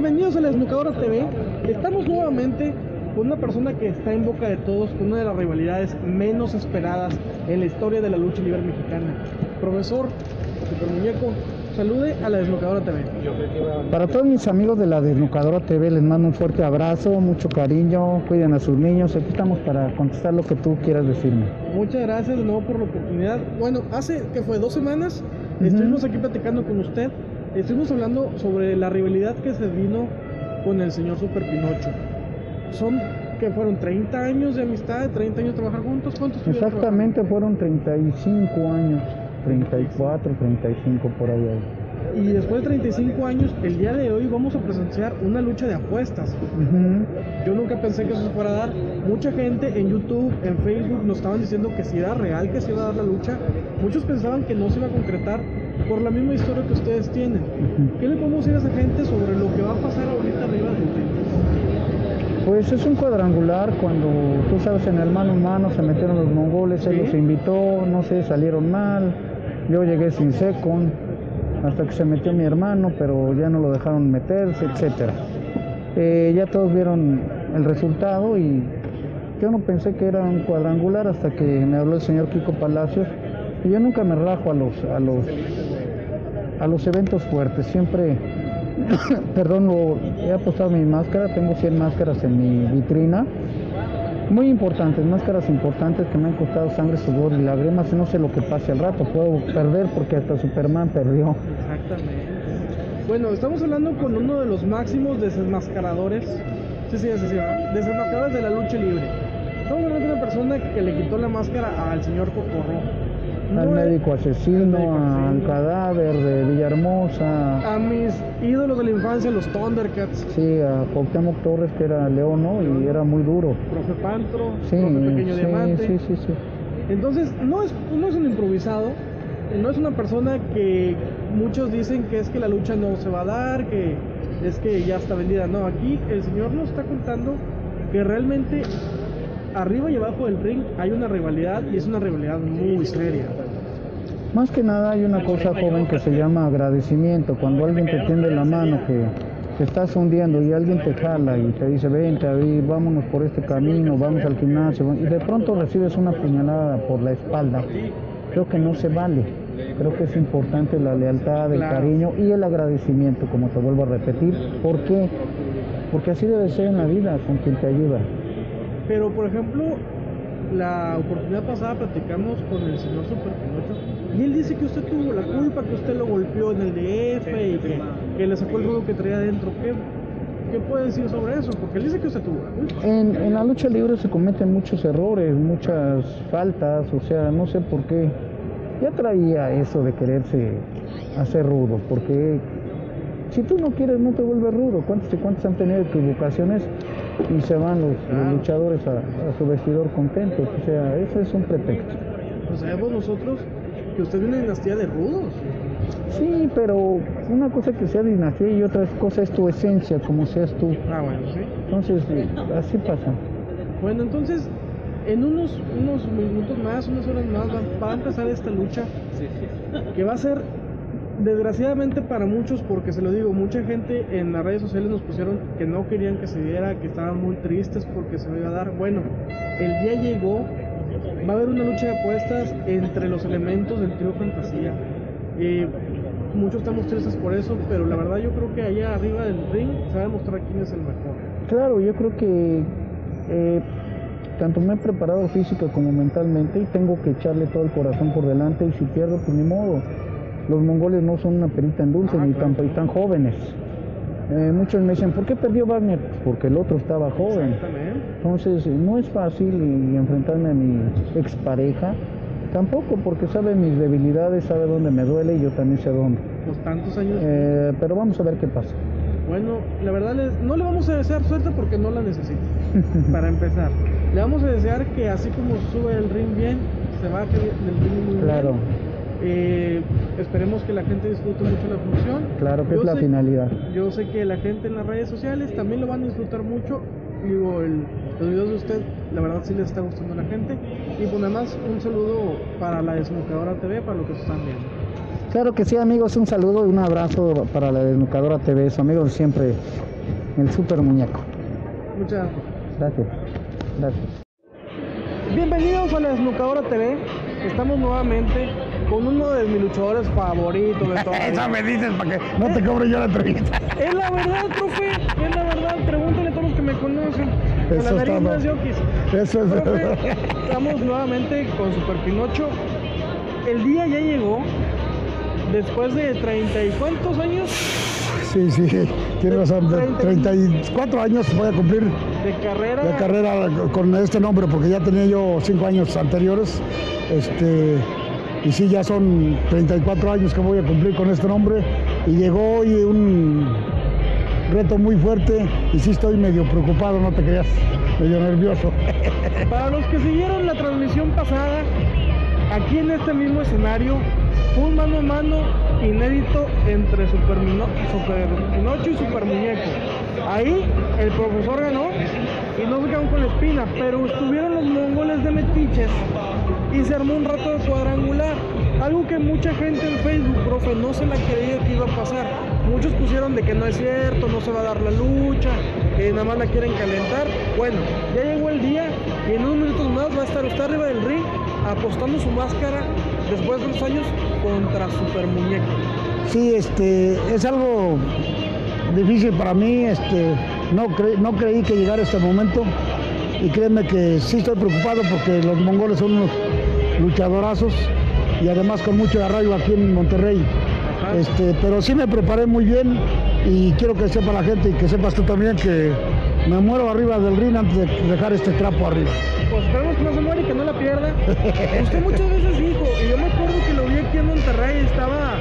Bienvenidos a la Desnucadora TV. Estamos nuevamente con una persona que está en boca de todos, con una de las rivalidades menos esperadas en la historia de la lucha libre mexicana. Profesor Súper Muñeco, salude a la Desnucadora TV. Para todos mis amigos de la Desnucadora TV les mando un fuerte abrazo, mucho cariño, cuiden a sus niños, aquí estamos para contestar lo que tú quieras decirme. Muchas gracias de nuevo por la oportunidad. Bueno, hace que fue 2 semanas estuvimos aquí platicando con usted, estuvimos hablando sobre la rivalidad que se vino con el señor Súper Pinocho. Son que fueron 30 años de amistad, 30 años de trabajar juntos. ¿Cuántos? Exactamente, fueron 35 años. 34, 35 por ahí. Y después de 35 años, el día de hoy vamos a presenciar una lucha de apuestas. Yo nunca pensé que eso se fuera a dar. Mucha gente en YouTube, en Facebook nos estaban diciendo que si era real, que se iba a dar la lucha. Muchos pensaban que no se iba a concretar por la misma historia que ustedes tienen. ¿Qué le podemos decir a esa gente sobre lo que va a pasar ahorita arriba del techo? Pues es un cuadrangular. Cuando, tú sabes, en el mano a mano se metieron los mongoles, él los invitó, no sé, salieron mal. Yo llegué sin second, hasta que se metió mi hermano, pero ya no lo dejaron meterse, etc. Ya todos vieron el resultado y yo no pensé que era un cuadrangular hasta que me habló el señor Kiko Palacios. Y yo nunca me rajo a los eventos fuertes, siempre, perdón, he apostado mi máscara, tengo 100 máscaras en mi vitrina. Muy importantes, máscaras importantes que me han costado sangre, sudor y lágrimas. No sé lo que pase al rato, puedo perder porque hasta Superman perdió. Exactamente. Bueno, estamos hablando con uno de los máximos desmascaradores, desmascaradores de la lucha libre. Estamos hablando de una persona que le quitó la máscara al señor Cocorro. No, al médico asesino, al cadáver de Villahermosa. A mis ídolos de la infancia, los Thundercats. Sí, a Cuauhtémoc Torres, que era león, ¿no? Y era muy duro. Profe Pantro, sí, profe Pequeño Diamante. Sí. Entonces, no es un improvisado, no es una persona que muchos dicen que es que la lucha no se va a dar, que es que ya está vendida. No, aquí el señor nos está contando que realmente arriba y abajo del ring hay una rivalidad, y es una rivalidad muy seria. Más que nada hay una cosa, joven, que se llama agradecimiento. Cuando alguien te tiende la mano, que te estás hundiendo y alguien te jala y te dice, vente, ahí, vámonos por este camino, vamos al gimnasio, y de pronto recibes una puñalada por la espalda. Creo que no se vale. Creo que es importante la lealtad, el cariño y el agradecimiento, como te vuelvo a repetir. ¿Por qué? Porque así debe ser en la vida, con quien te ayuda. Pero, por ejemplo, la oportunidad pasada platicamos con el señor Súper Pinocho y él dice que usted tuvo la culpa, que usted lo golpeó en el DF y que le sacó el rudo que traía adentro. ¿Qué puede decir sobre eso? Porque él dice que usted tuvo la culpa. En la lucha libre se cometen muchos errores, muchas faltas, o sea, no sé por qué. Ya traía eso de quererse hacer rudo, porque si tú no quieres, no te vuelves rudo. ¿Cuántos y cuántos han tenido equivocaciones y se van los luchadores a su vestidor contentos? O sea, eso es un pretexto. Pues sabemos nosotros que usted es una dinastía de rudos. Sí, pero una cosa es que sea dinastía y otra cosa es tu esencia, como seas tú. Ah, bueno, sí. Entonces, así pasa. Bueno, entonces, en unos minutos más, unas horas más, va a empezar esta lucha, que va a ser, desgraciadamente para muchos, porque se lo digo, mucha gente en las redes sociales nos pusieron que no querían que se diera, que estaban muy tristes porque se iba a dar. Bueno, el día llegó, va a haber una lucha de apuestas entre los elementos del Trío Fantasía. Muchos estamos tristes por eso, pero la verdad yo creo que allá arriba del ring se va a demostrar quién es el mejor. Claro, yo creo que tanto me he preparado física como mentalmente y tengo que echarle todo el corazón por delante, y si pierdo, pues ni modo. Los mongoles no son una perita en dulce, ni tan jóvenes. Muchos me dicen, ¿por qué perdió Wagner? Porque el otro estaba joven. Entonces, no es fácil enfrentarme a mi expareja. Tampoco, porque sabe mis debilidades, sabe dónde me duele y yo también sé dónde. Pues tantos años. Pero vamos a ver qué pasa. Bueno, la verdad, no le vamos a desear suerte porque no la necesito. Para empezar, le vamos a desear que así como sube el ring bien, se baje del ring muy bien. Claro. Esperemos que la gente disfrute mucho la función. Claro que es la finalidad. Yo sé que la gente en las redes sociales también lo van a disfrutar mucho. Digo, los videos de usted, la verdad, sí les está gustando a la gente. Y pues nada más, un saludo para la Desnucadora TV, para lo que se están viendo. Claro que sí, amigos, un saludo y un abrazo para la Desnucadora TV, su amigo siempre, el Súper Muñeco. Muchas gracias. Gracias. Bienvenidos a la Desnucadora TV. Estamos nuevamente con uno de mis luchadores favoritos de toda la vida. Eso me dices para que no te cobre yo la entrevista. Es la verdad, profe, es la verdad. Pregúntale a todos los que me conocen. Eso la nariz más yoquis. Eso es profe, verdad. Estamos nuevamente con Súper Pinocho. El día ya llegó. Después de 30 y cuántos años. Sí, sí, tiene razón. 34 años voy a cumplir de carrera con este nombre, porque ya tenía yo 5 años anteriores. Y sí, ya son 34 años que voy a cumplir con este nombre. Y llegó hoy un reto muy fuerte. Y sí, estoy medio preocupado, no te creas, medio nervioso. Para los que siguieron la transmisión pasada, aquí en este mismo escenario, un mano a mano inédito entre Súper Pinocho y Súper Muñeco. Ahí el profesor ganó y no se quedaron con la espina, pero estuvieron los mongoles de metiches y se armó un rato de cuadrangular. Algo que mucha gente en Facebook, profe, no se la creía que iba a pasar. Muchos pusieron de que no es cierto, no se va a dar la lucha, que nada más la quieren calentar. Bueno, ya llegó el día y en unos minutos más va a estar usted arriba del ring apostando su máscara después de unos años contra Súper Muñeco. Sí, es algo difícil para mí, no creí que llegara este momento y créeme que sí estoy preocupado porque los mongoles son unos luchadorazos y además con mucho arraigo aquí en Monterrey. Pero sí me preparé muy bien y quiero que sepa la gente y que sepas tú también que me muero arriba del ring antes de dejar este trapo arriba. Pues esperemos que no se muera y que no la pierda. Usted muchas veces dijo, y yo me acuerdo que lo vi aquí en Monterrey, estaba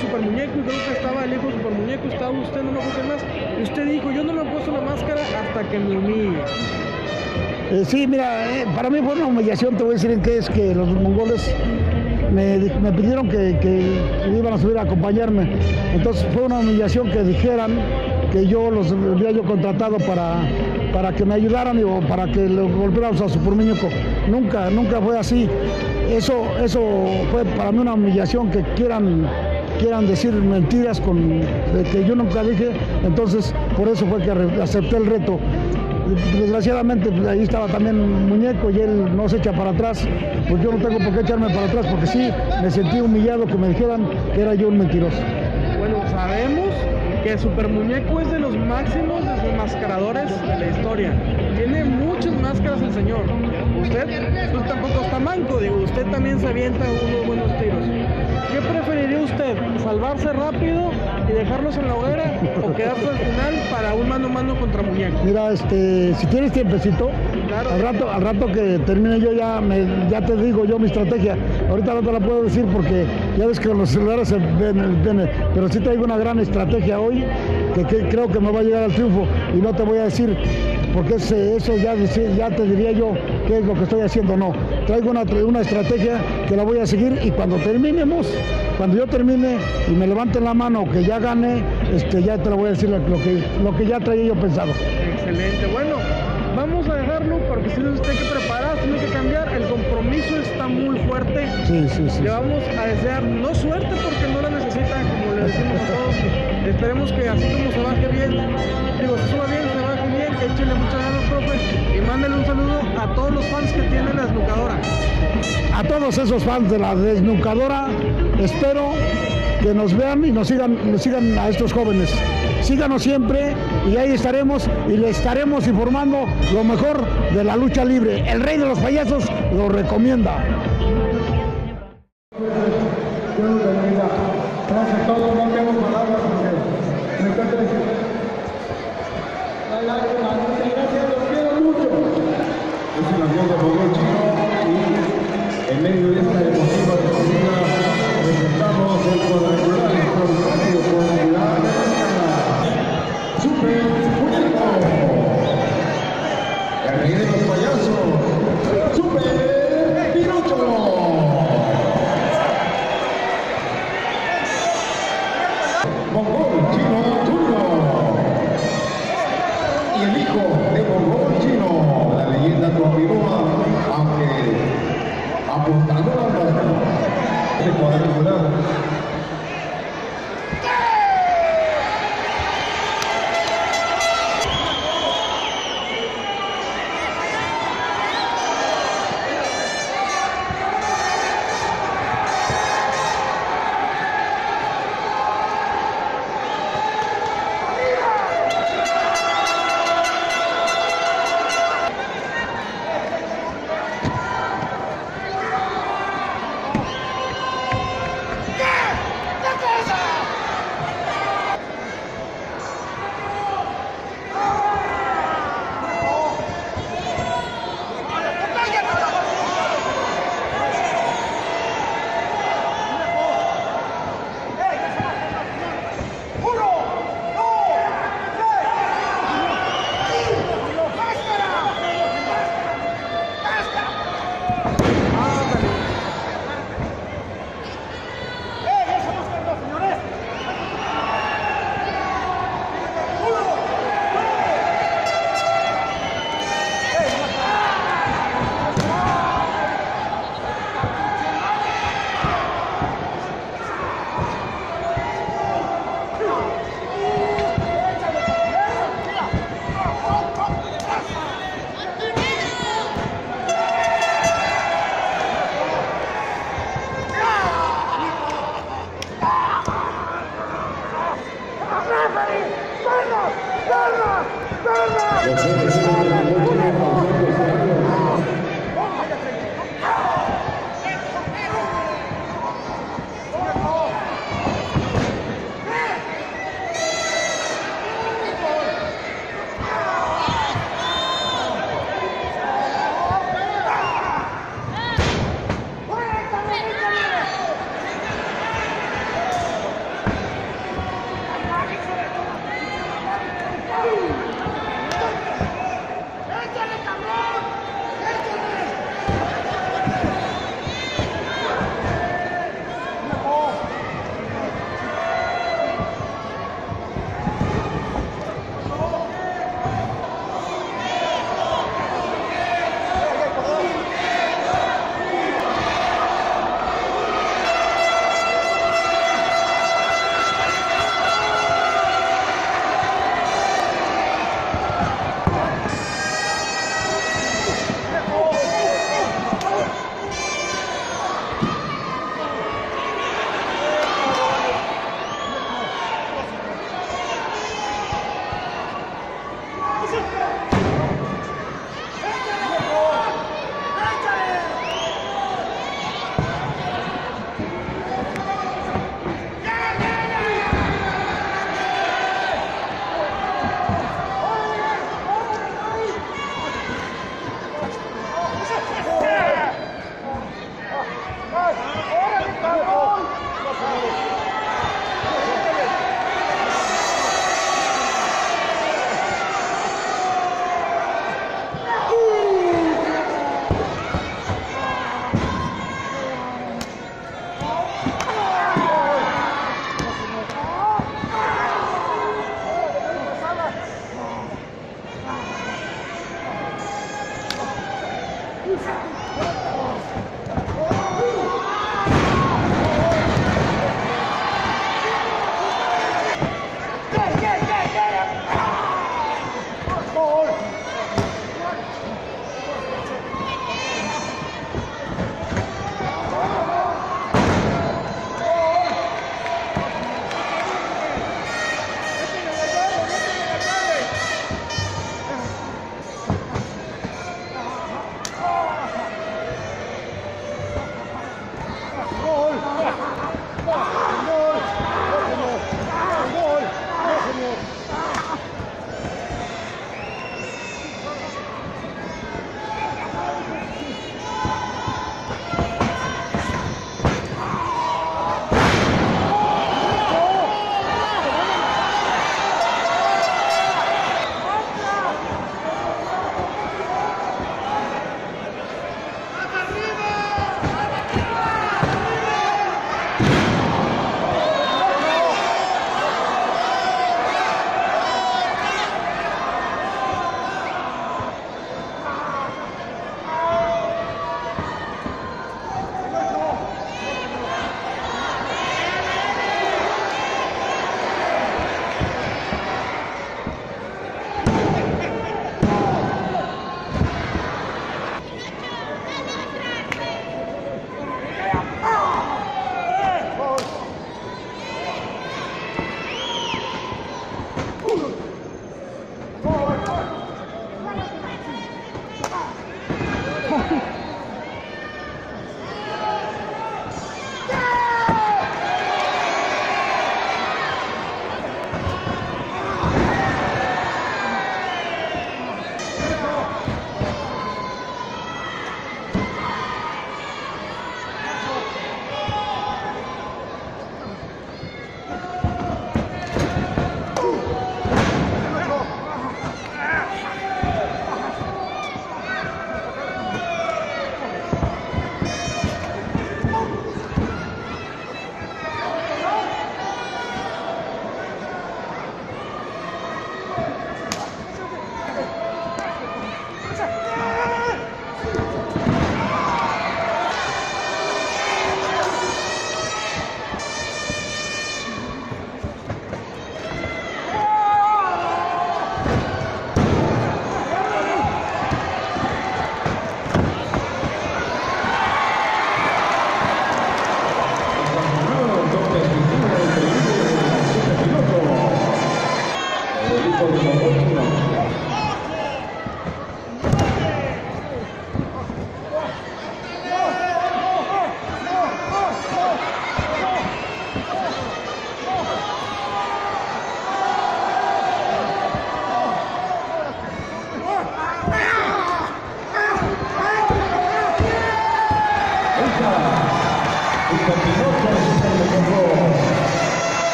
Súper Muñeco, y creo que estaba el hijo de Súper Muñeco, estaba usted, no me acuerdo más. Usted dijo, yo no me he puesto la máscara hasta que me humille. Sí, mira, para mí fue una humillación, te voy a decir en qué es que los mongoles me pidieron que iban a subir a acompañarme. Entonces fue una humillación que dijeran que yo los había contratado para que me ayudaran o para que lo golpeáramos a Súper Muñeco. Nunca fue así. Eso fue para mí una humillación que quieran decir mentiras de que yo nunca dije. Entonces por eso fue que acepté el reto. Desgraciadamente ahí estaba también Muñeco y él no se echa para atrás, pues yo no tengo por qué echarme para atrás porque sí me sentí humillado que me dijeran que era yo un mentiroso. Bueno, sabemos que Súper Muñeco es de los máximos desenmascaradores de la historia. Tiene muchas máscaras el señor. Usted pues tampoco está manco, digo, usted también se avienta unos buenos tiros. ¿Qué preferiría usted? ¿Salvarse rápido y dejarlos en la hoguera o quedarse al final para un mano a mano contra Muñeco? Mira, si tienes tiempecito, claro, al rato que termine yo ya te digo yo mi estrategia. Ahorita no te la puedo decir porque ya ves que los celulares se ven, pero sí traigo una gran estrategia hoy que creo que me va a llegar al triunfo y no te voy a decir porque eso ya te diría yo qué es lo que estoy haciendo. No, traigo una estrategia que la voy a seguir y cuando yo termine y me levanten la mano que ya gane, ya te lo voy a decir lo que ya traía yo pensado. Excelente, bueno, vamos a dejarlo porque si no usted que preparar, tiene que cambiar, el compromiso está muy fuerte. Sí, sí, sí. Le vamos a desear no suerte porque no la necesita, como le decimos a todos. Esperemos que así como se baje bien, digo, se suba bien, se baje bien, échale muchas ganas, profe, y mándale un saludo a todos los fans que tiene la Desnucadora. A todos esos fans de la Desnucadora, espero que nos vean y nos sigan a estos jóvenes. Síganos siempre y ahí estaremos y les estaremos informando lo mejor de la lucha libre. El rey de los payasos lo recomienda. Gracias a todos, no tengo palabras porque me encanta decir. Gracias, los quiero mucho. Es una fiesta por hoy, chicos, y en medio de esta emotiva comida presentamos el cuadrangular con Súper Pinocho. El rey de los payasos, Súper Pinocho. Mongol Chino Turno y el hijo de Mongol Chino, la leyenda Tuapiroa.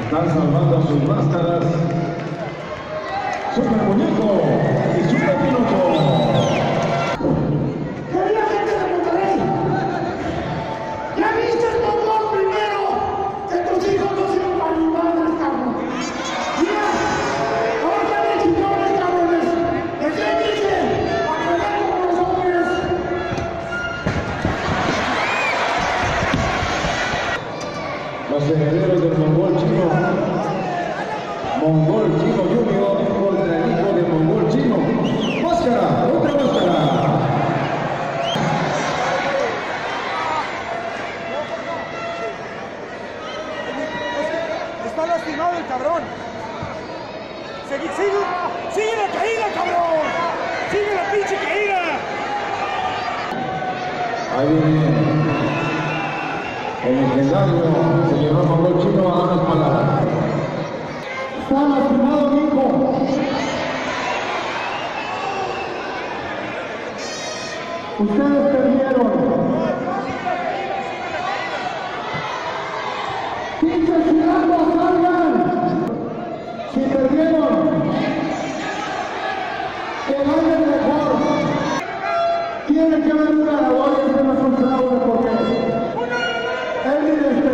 Están salvando sus máscaras Súper Muñeco y Súper Pinocho. Querida gente de Monterrey, ¿ya viste el doctor primero? Que tus hijos no se van a animar, cabrón. Mira, órdenes y pobres cabrones. Defiéndese a pelear con los hombres. Los herederos del Mongol Chino. Mongol Chino Junior contra el hijo de Mongol Chino. Máscara, otra máscara. Está lastimado el cabrón. Sigue la caída, cabrón. Sigue la pinche caída. Ahí viene el legendario. Señor Mongol Chino a dar las palabras. Está lastimado, Kiko. Ustedes perdieron. 15 chilangos, salgan. Si perdieron, que vayan mejor. Tiene que haber un ganador y que no es un fraude porque él ni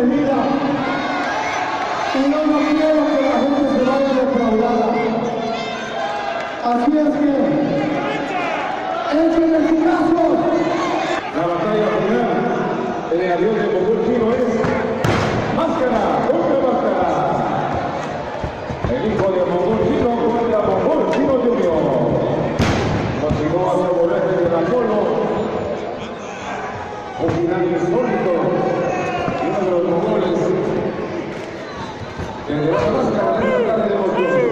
y no quiero que la gente se vaya defraudada. Así es que, échenle sus brazos. La batalla final en el avión de Mongoles chino es máscara contra máscara. El hijo de Mongoles chino contra Mongoles chino junior. Continuó a devolver desde el Apolo. Un final histórico. Uno de los mongoles que le va a máscara en la tarde de Mongoles.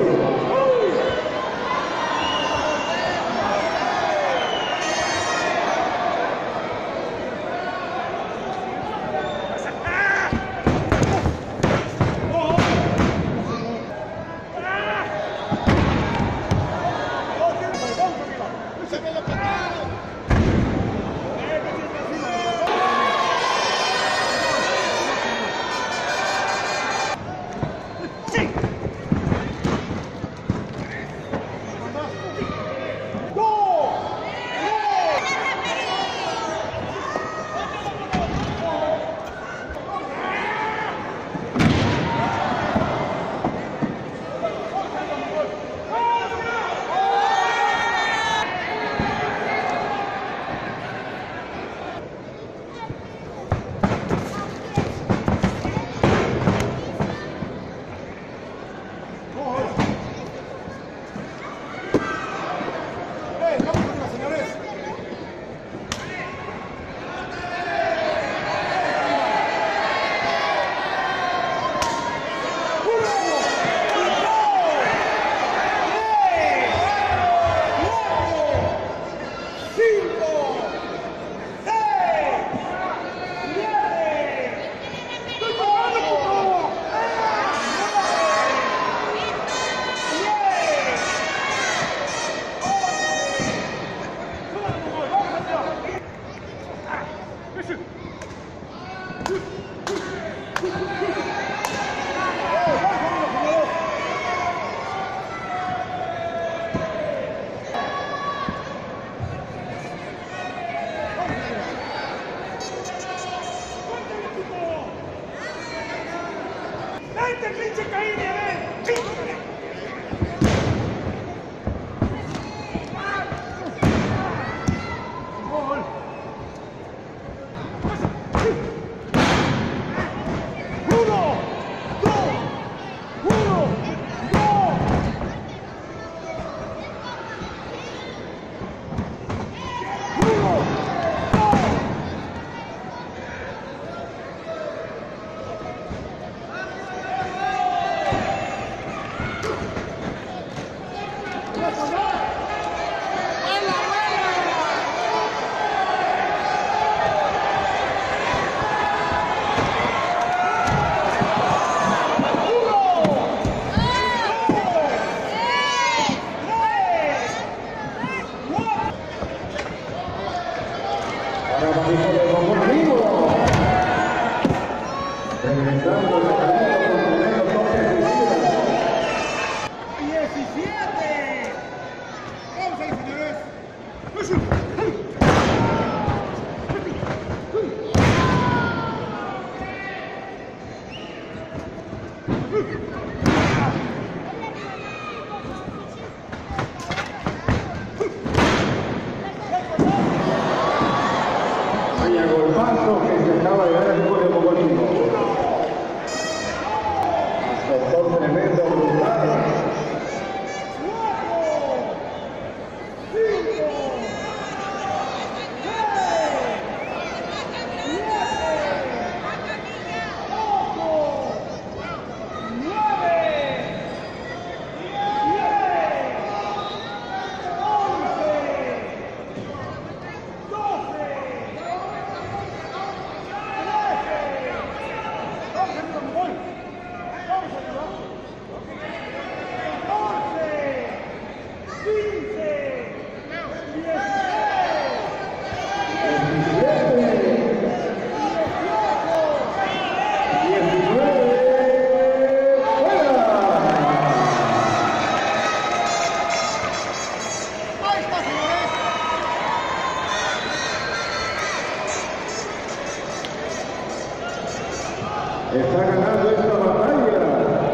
Está ganando esta batalla.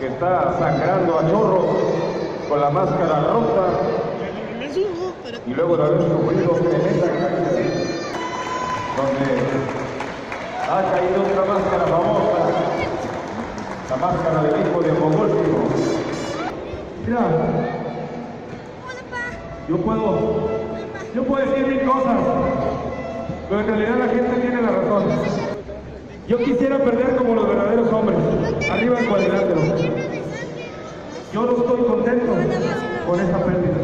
Que está sangrando a chorro con la máscara rota y luego de haber sufrido tremenda caída donde ha caído otra máscara famosa, la máscara del hijo de Mongoles. Mira, yo puedo decir mil cosas, pero en realidad la gente tiene la razón. Yo quisiera perder como los verdaderos hombres, arriba el cuadrilátero. Yo no estoy contento con esta pérdida.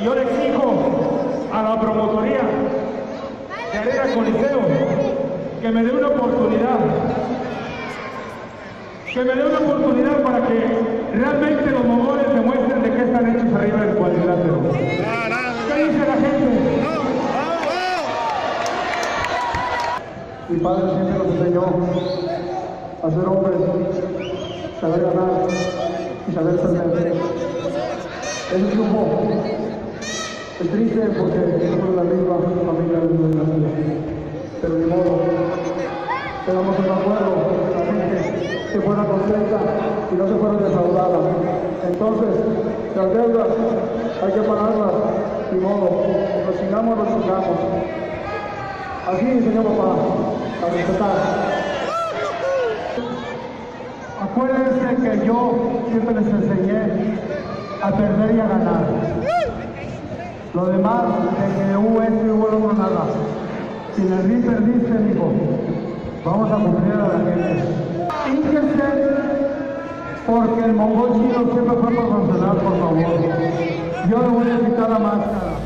Y yo le exijo a la promotoría de Arena Coliseo que me dé una oportunidad. Que me dé una oportunidad para que realmente los mongoles demuestren de qué están hechos arriba del cuadrilátero. ¿Qué dice la gente? Mi padre siempre nos enseñó a ser hombres, saber ganar y saber perder. Es triunfo. Es triste porque somos la misma familia de nuestra vida. Pero de modo, quedamos en acuerdo que la gente se fuera contenta y no se fuera desaudada. Entonces, las deudas hay que pagarlas. De modo, nos chingamos, nos chingamos. Así me enseñó papá, a respetar. Acuérdense que yo siempre les enseñé a perder y a ganar. Lo demás, de que hubo esto y hubo otro nada. Si les di, perdiste, dijo, vamos a cumplir a la gente. Fíjense, porque el mongol chino siempre fue profesional, por favor. Yo le voy a quitar la máscara.